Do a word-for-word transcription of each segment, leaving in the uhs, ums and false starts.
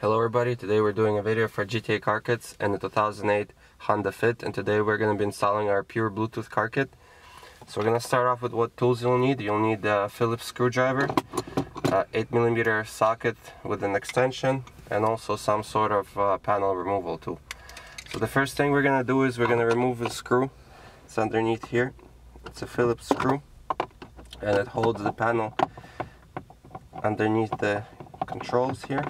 Hello everybody, today we're doing a video for G T A Car Kits and the two thousand eight Honda Fit, and today we're going to be installing our pure Bluetooth car kit. So we're going to start off with what tools you'll need. You'll need a Phillips screwdriver, a eight millimeter socket with an extension, and also some sort of uh, panel removal tool. So the first thing we're going to do is we're going to remove the screw. It's underneath here. It's a Phillips screw and it holds the panel underneath the controls here.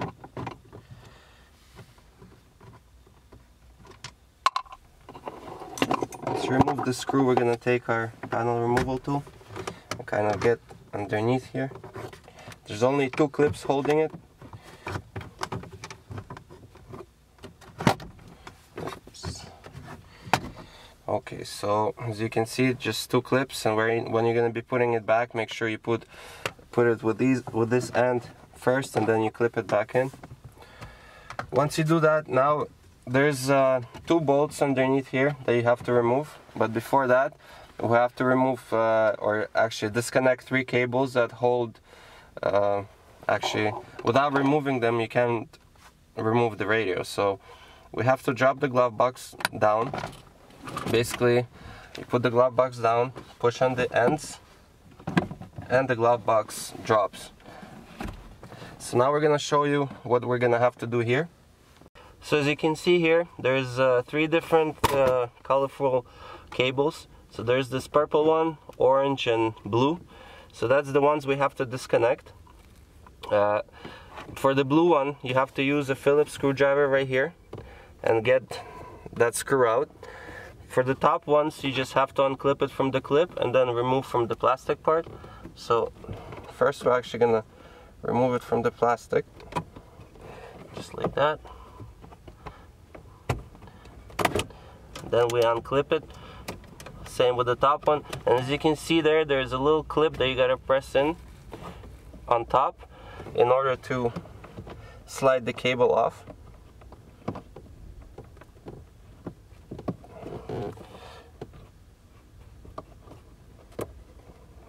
To remove the screw, we're going to take our panel removal tool and kind of get underneath here. There's only two clips holding it. Oops. Okay, so as you can see, just two clips, and where, when you're going to be putting it back, make sure you put put it with these with this end first, and then you clip it back in. Once you do that, now there's uh, two bolts underneath here that you have to remove, but before that we have to remove uh, or actually disconnect three cables that hold uh, actually without removing them you can't remove the radio, so we have to drop the glove box down. Basically you put the glove box down, push on the ends, and the glove box drops. So now we're gonna show you what we're gonna have to do here. So as you can see here, there's uh, three different uh, colorful cables. So there's this purple one, orange, and blue. So that's the ones we have to disconnect. Uh, for the blue one, you have to use a Phillips screwdriver right here and get that screw out. For the top ones, you just have to unclip it from the clip and then remove from the plastic part. So first we're actually gonna remove it from the plastic, just like that. Then we unclip it, same with the top one, and as you can see there, there's a little clip that you gotta press in on top in order to slide the cable off.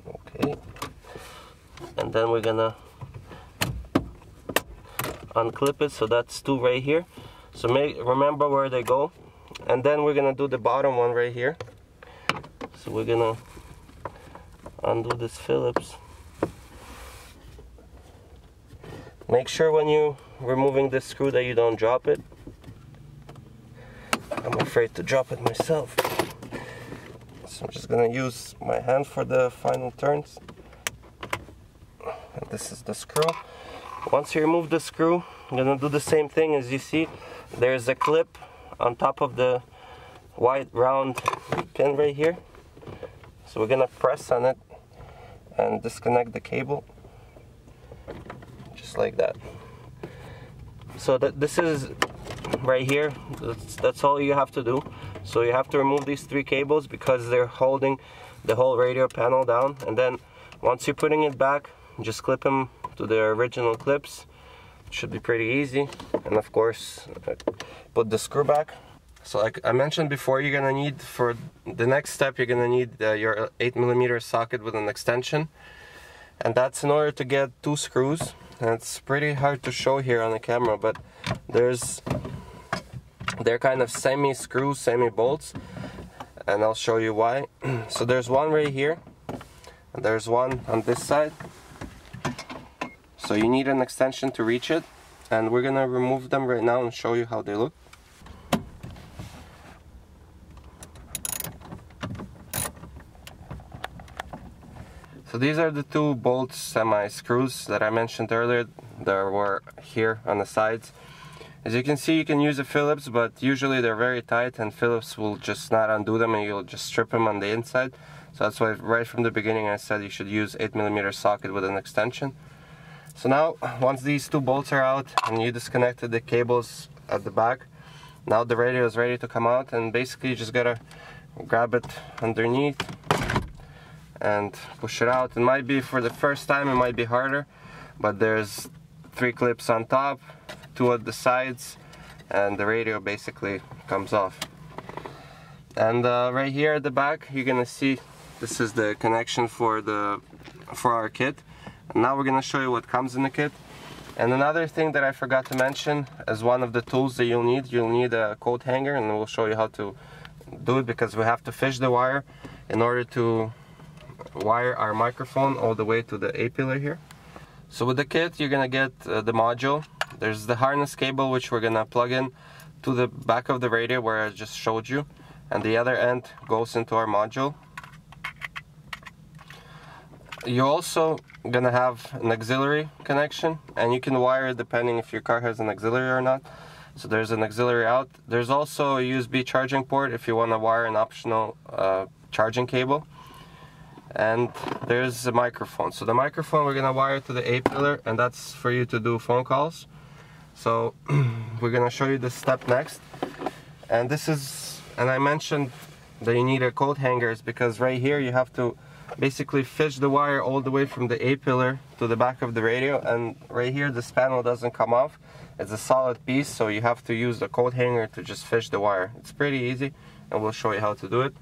Okay, and then we're gonna unclip it, so that's two right here. So make, remember where they go. And then we're gonna do the bottom one right here. So we're gonna undo this Phillips. Make sure when you're removing this screw that you don't drop it. I'm afraid to drop it myself. So I'm just gonna use my hand for the final turns. And this is the screw. Once you remove the screw, I'm gonna do the same thing. As you see, there's a clip on top of the white round pin right here. So we're gonna press on it and disconnect the cable, just like that. So that this is right here, that's, that's all you have to do. So you have to remove these three cables because they're holding the whole radio panel down, and then once you're putting it back, just clip them to the original clips. Should be pretty easy. And of course put the screw back. So like I mentioned before, you're gonna need, for the next step, you're gonna need uh, your eight millimeter socket with an extension, and that's in order to get two screws. And it's pretty hard to show here on the camera, but there's they're kind of semi screws, semi bolts, and I'll show you why. So there's one right here and there's one on this side. So you need an extension to reach it, and we're gonna remove them right now and show you how they look. So these are the two bolt semi-screws that I mentioned earlier that were here on the sides. As you can see, you can use a Phillips, but usually they're very tight and Phillips will just not undo them and you'll just strip them on the inside. So that's why right from the beginning I said you should use eight millimeter socket with an extension. So now, once these two bolts are out and you disconnected the cables at the back, now the radio is ready to come out, and basically you just gotta grab it underneath and push it out. It might be, for the first time, it might be harder, but there's three clips on top, two at the sides, and the radio basically comes off. And uh, right here at the back, you're gonna see this is the connection for the for our kit. Now we're gonna show you what comes in the kit, And another thing that I forgot to mention, as one of the tools that you'll need, you'll need a coat hanger, and we'll show you how to do it, because we have to fish the wire in order to wire our microphone all the way to the A pillar here. So with the kit you're gonna get uh, the module. There's the harness cable, which we're gonna plug in to the back of the radio where I just showed you, and the other end goes into our module. You're also gonna have an auxiliary connection, and you can wire it depending if your car has an auxiliary or not. So there's an auxiliary out. There's also a U S B charging port if you want to wire an optional uh, charging cable. And there's a microphone. So the microphone we're gonna wire to the A pillar, and that's for you to do phone calls. So we're gonna show you this step next. And this is, and I mentioned that you need a coat hangers, because right here you have to basically fish the wire all the way from the A pillar to the back of the radio, and right here this panel doesn't come off. It's a solid piece, so you have to use the coat hanger to just fish the wire. It's pretty easy, and we'll show you how to do it.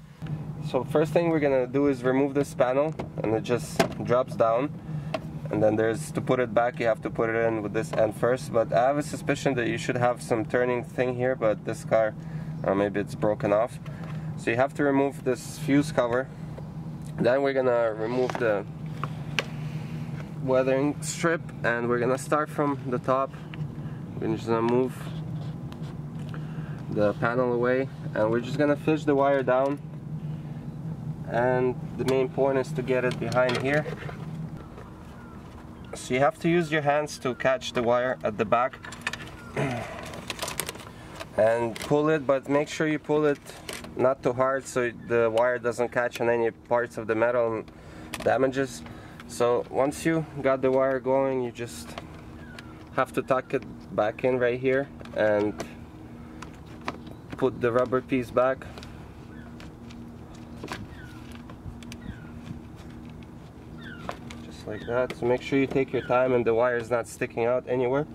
So first thing we're gonna do is remove this panel, and it just drops down, and then there's to put it back you have to put it in with this end first. But I have a suspicion that you should have some turning thing here, but this car uh, maybe it's broken off. So you have to remove this fuse cover. Then we're gonna remove the weathering strip, and we're gonna start from the top. We're just gonna move the panel away, and we're just gonna fish the wire down, and the main point is to get it behind here. So you have to use your hands to catch the wire at the back and pull it, but make sure you pull it not too hard so the wire doesn't catch on any parts of the metal and damages. So once you got the wire going, you just have to tuck it back in right here and put the rubber piece back. Just like that. So make sure you take your time and the wire is not sticking out anywhere.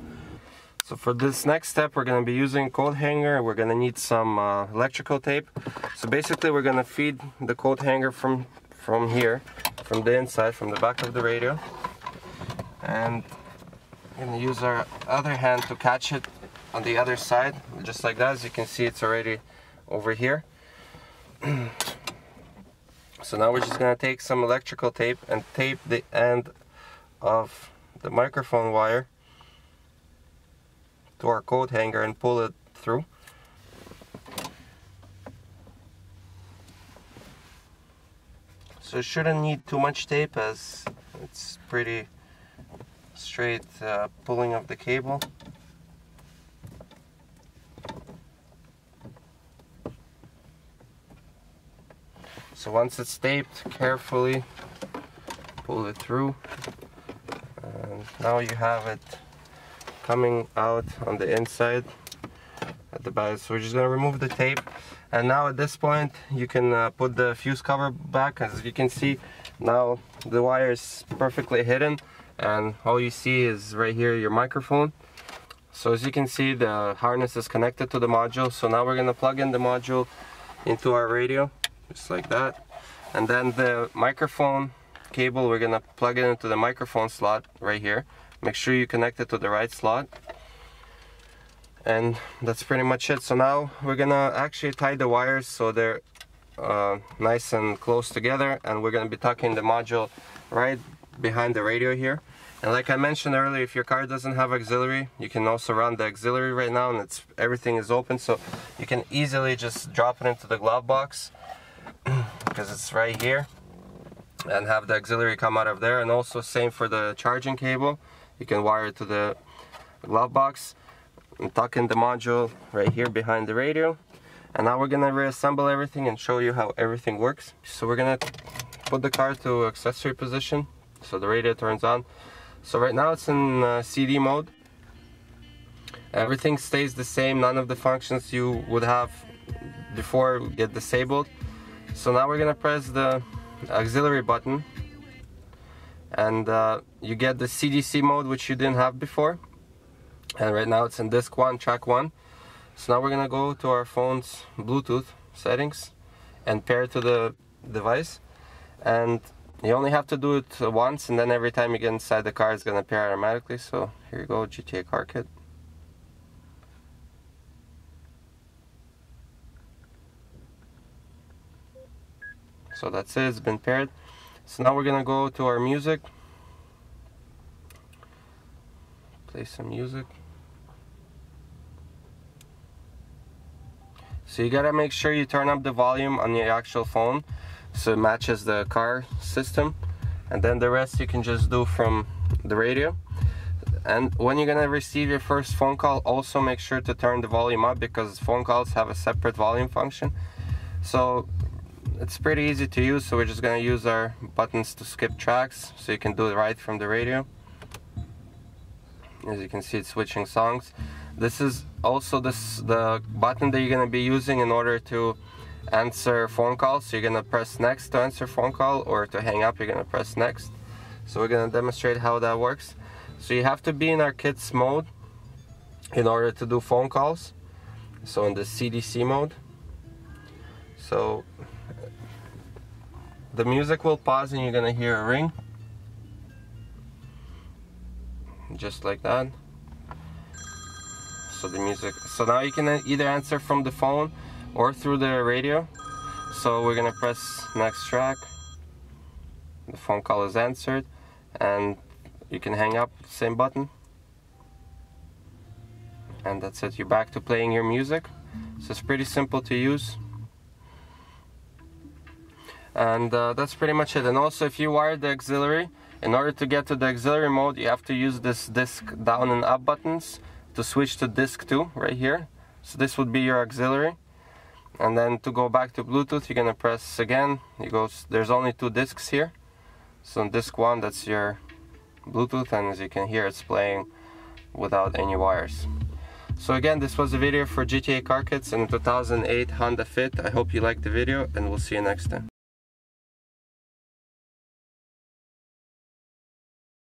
So for this next step, we're going to be using coat hanger. We're going to need some uh, electrical tape. So basically we're going to feed the coat hanger from, from here, from the inside, from the back of the radio. And we're going to use our other hand to catch it on the other side, just like that. As you can see, it's already over here. So now we're just going to take some electrical tape and tape the end of the microphone wire to our coat hanger and pull it through. So it shouldn't need too much tape, as it's pretty straight uh, pulling of the cable. So once it's taped, carefully pull it through, and now you have it coming out on the inside at the back. So we're just going to remove the tape, and now at this point you can uh, put the fuse cover back. As you can see, now the wire is perfectly hidden, and all you see is right here your microphone. So as you can see, the harness is connected to the module. So now we're going to plug in the module into our radio, just like that, and then the microphone cable we're going to plug it into the microphone slot right here. Make sure you connect it to the right slot, and that's pretty much it. So now we're gonna actually tie the wires so they're uh, nice and close together, and we're gonna be tucking the module right behind the radio here. And like I mentioned earlier, if your car doesn't have auxiliary, you can also run the auxiliary right now, and it's everything is open, so you can easily just drop it into the glove box because it's right here, and have the auxiliary come out of there. And also same for the charging cable. You can wire it to the glove box and tuck in the module right here behind the radio. And now we're gonna reassemble everything and show you how everything works. So we're gonna put the car to accessory position so the radio turns on. So right now it's in uh, C D mode. Everything stays the same. None of the functions you would have before get disabled. So now we're gonna press the auxiliary button, and uh, you get the C D C mode, which you didn't have before, and right now it's in disc one, track one. So now we're gonna go to our phone's Bluetooth settings and pair to the device, and You only have to do it once, and then every time you get inside the car it's going to pair automatically. So here you go, G T A Car Kit. So that's it, it's been paired. So now we're going to go to our music. Play some music. So you got to make sure you turn up the volume on your actual phone so it matches the car system, and then the rest you can just do from the radio. And when you're going to receive your first phone call, also make sure to turn the volume up, because phone calls have a separate volume function. So it's pretty easy to use, so we're just going to use our buttons to skip tracks, so you can do it right from the radio. As you can see, it's switching songs. This is also this the button that you're going to be using in order to answer phone calls. So you're going to press next to answer phone call, or to hang up you're going to press next. So we're going to demonstrate how that works. So you have to be in our kits mode in order to do phone calls, so in the C D C mode. So the music will pause and you're gonna hear a ring. Just like that. So the music, so now you can either answer from the phone or through the radio. So we're gonna press next track. The phone call is answered, and you can hang up, same button. And that's it, you're back to playing your music. So it's pretty simple to use. And uh, that's pretty much it. And also, if you wire the auxiliary, in order to get to the auxiliary mode you have to use this disc down and up buttons to switch to disc two right here. So this would be your auxiliary, and then to go back to Bluetooth you're gonna press again. You go, there's only two discs here, so on disc one that's your Bluetooth, and as you can hear it's playing without any wires. So again, this was a video for G T A Car Kits and the two thousand eight Honda Fit. I hope you liked the video, and we'll see you next time.